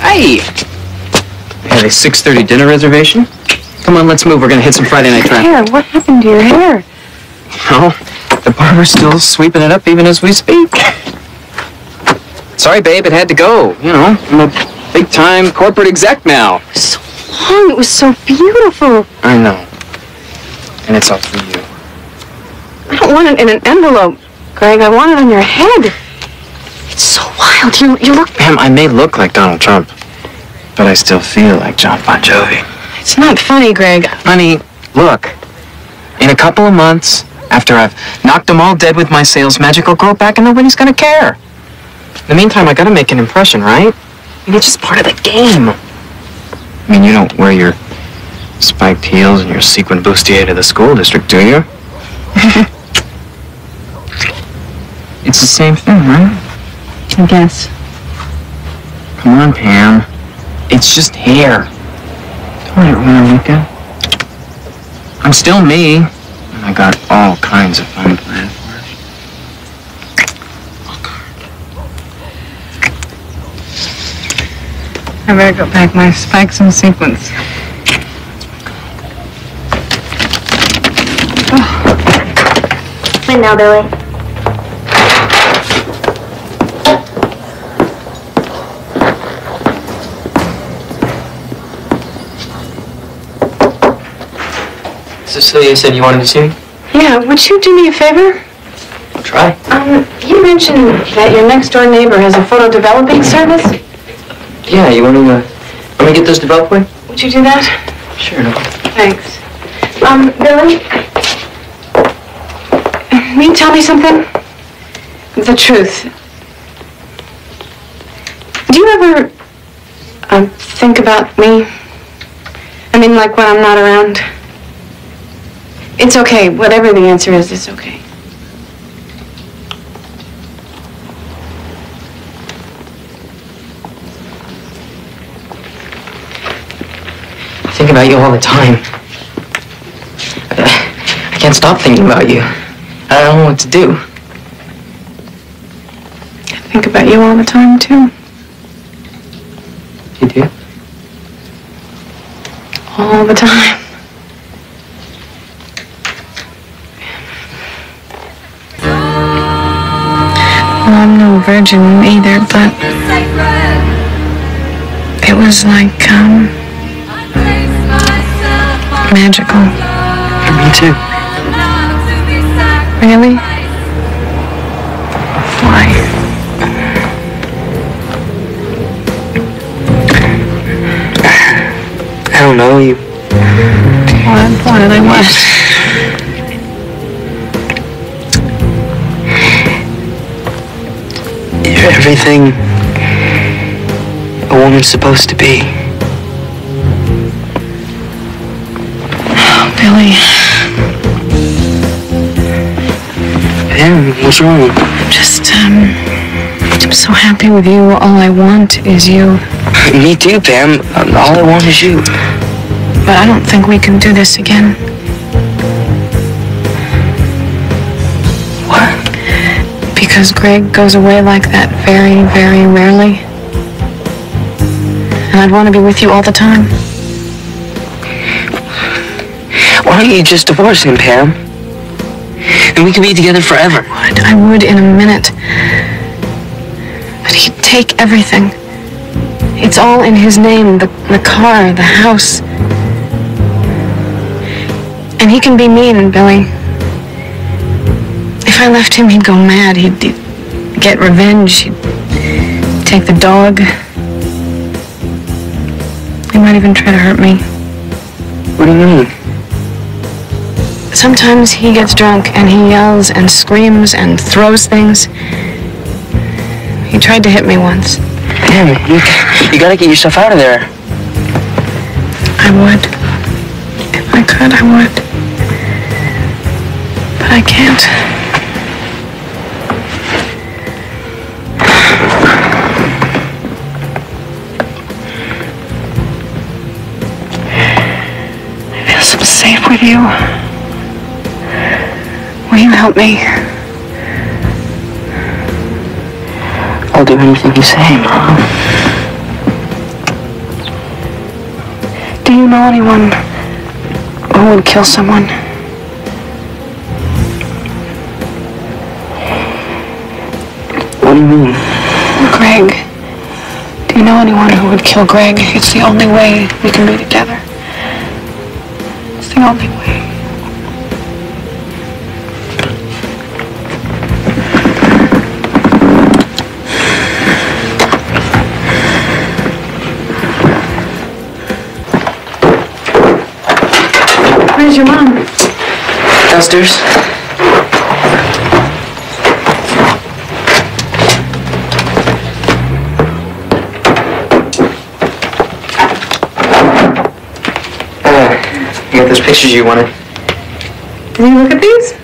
Hey! I have a 6:30 dinner reservation. Come on, let's move. We're gonna hit some Friday night traffic. Yeah, what happened to your hair? Oh, the barber's still sweeping it up even as we speak. Sorry, babe, it had to go. You know, I'm a big-time corporate exec now. It was so long. It was so beautiful. I know. And it's all for you. I don't want it in an envelope, Greg. I want it on your head. It's so wild. You look... Pam, I may look like Donald Trump, but I still feel like John Bon Jovi. It's not funny, Greg. Honey, look. In a couple of months, after I've knocked them all dead with my sales magic, I'll grow back and nobody's gonna care. In the meantime, I gotta make an impression, right? I mean, it's just part of the game. I mean, you don't wear your spiked heels and your sequin bustier to the school district, do you? It's the same thing, right? I guess. Come on, Pam. It's just hair. Don't worry, Monica. I'm still me. And I got all kinds of fun planned for it. Oh, I better go pack my spikes and sequins. Oh. Right now, Billy. Cecilia said you wanted to see me? Yeah, would you do me a favor? I'll try. You mentioned that your next door neighbor has a photo developing service? Yeah, you want to, let me get those developed for you? Would you do that? Sure, no. Thanks. Billy? Will you tell me something? The truth. Do you ever, think about me? I mean, like when I'm not around? It's okay. Whatever the answer is, it's okay. I think about you all the time. I can't stop thinking about you. I don't know what to do. I think about you all the time, too. You do? All the time. I'm no virgin either, but it was like, magical. For me too. Really? Why? I don't know, you... What I was. Everything a woman's supposed to be. Oh, Billy. Yeah, what's wrong? I'm just, I'm so happy with you. All I want is you. Me too, Pam. All I want is you. But I don't think we can do this again. Because Greg goes away like that very, very rarely. And I'd want to be with you all the time. Why don't you just divorce him, Pam? And we can be together forever. I would in a minute. But he'd take everything. It's all in his name, the car, the house. And he can be mean, Billy. If I left him, he'd go mad. He'd get revenge. He'd take the dog. He might even try to hurt me. What do you mean? Sometimes he gets drunk and he yells and screams and throws things. He tried to hit me once. Damn, you gotta get yourself out of there. I would. If I could, I would. But I can't. Safe with you. Will you help me? I'll do anything you say, Mom. Do you know anyone who would kill someone? What do you mean? Greg. Do you know anyone who would kill Greg? It's the only way we can be together. It's the only way. Where's your mom? Downstairs. You got those pictures you wanted. Did you look at these?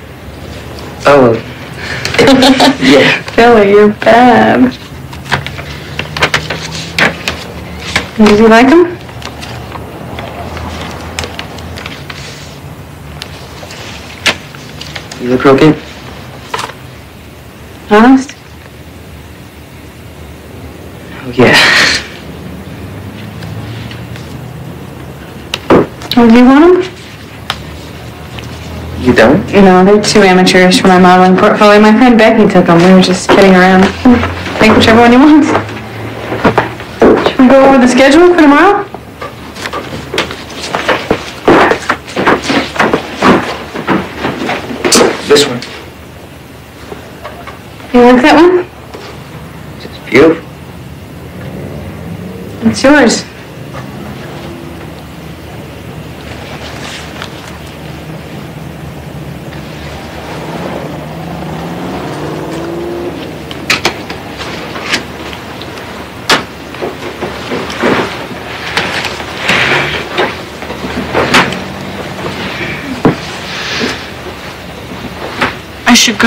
Oh. Yeah. Billy, you're bad. Did you like them? You look real good. Honest? Oh, yeah. Oh, do you want them? You don't? No, they're too amateurish for my modeling portfolio. My friend Becky took them. We were just kidding around. Take whichever one you want. Should we go over the schedule for tomorrow? This one. You like that one? It's beautiful. It's yours.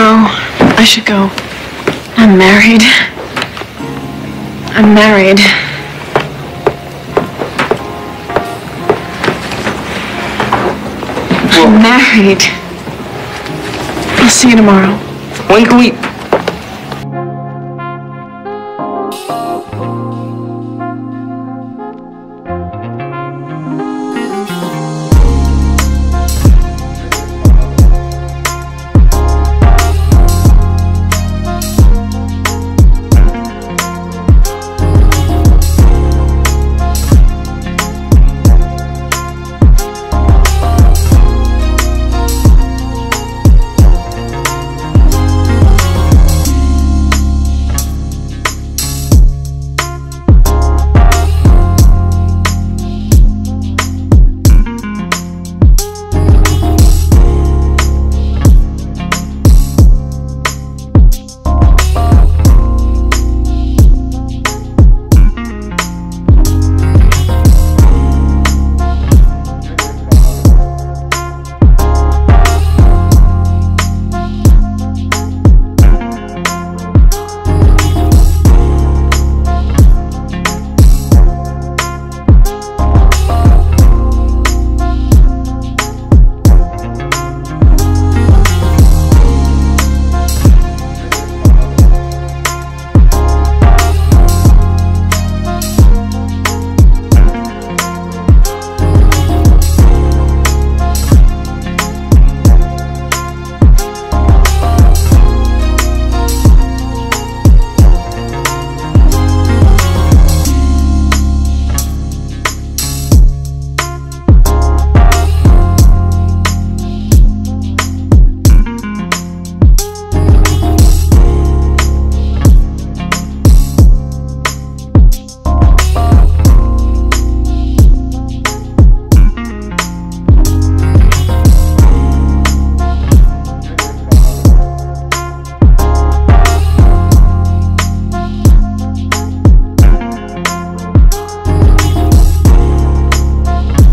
I should go. I'm married. Whoa. I'm married. I'll see you tomorrow. When can we...